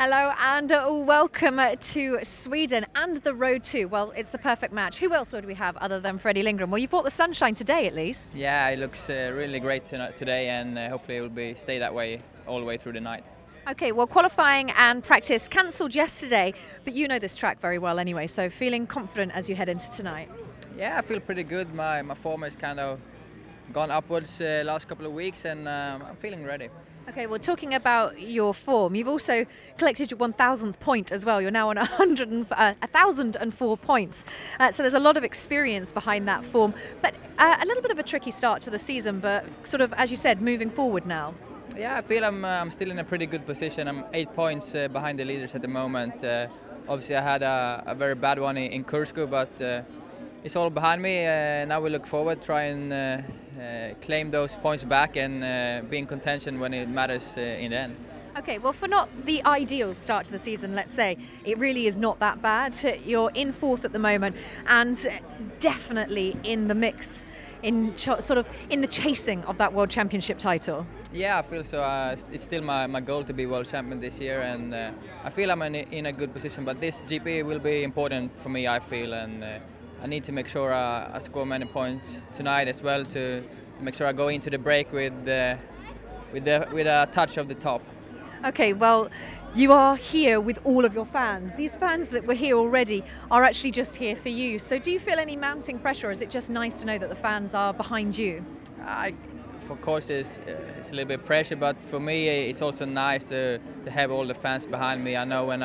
Hello and welcome to Sweden and the road to, well, it's the perfect match. Who else would we have other than Freddie Lindgren? Well, you brought the sunshine today at least. Yeah, it looks really great today, and hopefully it will stay that way all the way through the night. Okay, well, qualifying and practice cancelled yesterday, but you know this track very well anyway, so feeling confident as you head into tonight? Yeah, I feel pretty good. My form has kind of gone upwards last couple of weeks, and I'm feeling ready. Okay, well, talking about your form, you've also collected your 1,000th point as well. You're now on 1,004 points. So there's a lot of experience behind that form. But a little bit of a tricky start to the season, but sort of, as you said, moving forward now. Yeah, I feel I'm still in a pretty good position. I'm 8 points behind the leaders at the moment. Obviously, I had a very bad one in Kursk, but it's all behind me. Now we look forward, try and claim those points back and be in contention when it matters in the end. Okay, well, for not the ideal start to the season, let's say, it really is not that bad. You're in fourth at the moment and definitely in the mix, sort of in the chasing of that World Championship title. Yeah, I feel so. It's still my goal to be World Champion this year, and I feel I'm in a good position, but this GP will be important for me, I feel, and I need to make sure I score many points tonight as well to make sure I go into the break with a touch of the top. Okay, well, you are here with all of your fans. These fans that were here already are actually just here for you. So do you feel any mounting pressure, or is it just nice to know that the fans are behind you? Of course, it's a little bit pressure, but for me it's also nice to have all the fans behind me. I know when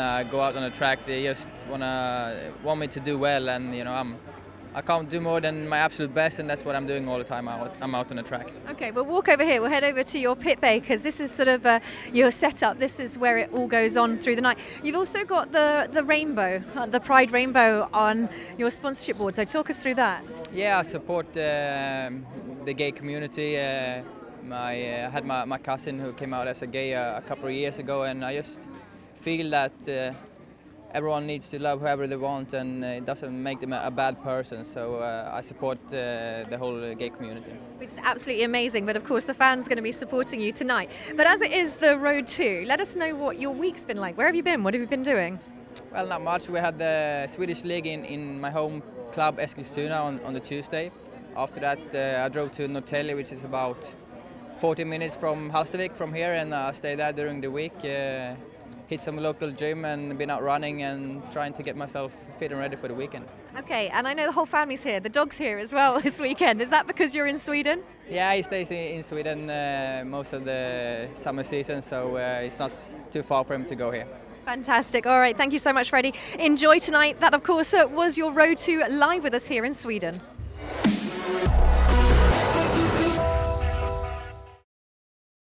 I go out on the track, they just want me to do well, and you know, I can't do more than my absolute best, and that's what I'm doing all the time I'm out on the track. Okay, we'll walk over here, we'll head over to your pit bay, because this is sort of your setup. This is where it all goes on through the night. You've also got the rainbow, the Pride Rainbow on your sponsorship board, so talk us through that. Yeah, I support the gay community. I had my cousin who came out as a gay a couple of years ago, and I just feel that everyone needs to love whoever they want, and it doesn't make them a bad person, so I support the whole gay community. Which is absolutely amazing, but of course the fans are going to be supporting you tonight. But as it is the road to, let us know what your week's been like. Where have you been? What have you been doing? Well, not much. We had the Swedish League in my home club Eskilstuna on the Tuesday. After that I drove to Notelli, which is about 40 minutes from Hallstavik from here, and I stayed there during the week. Hit some local gym and been out running and trying to get myself fit and ready for the weekend. Okay, and I know the whole family's here, the dog's here as well this weekend. Is that because you're in Sweden? Yeah, he stays in Sweden most of the summer season, so it's not too far for him to go here. Fantastic. All right, thank you so much, Freddie. Enjoy tonight. That, of course, was your road to live with us here in Sweden.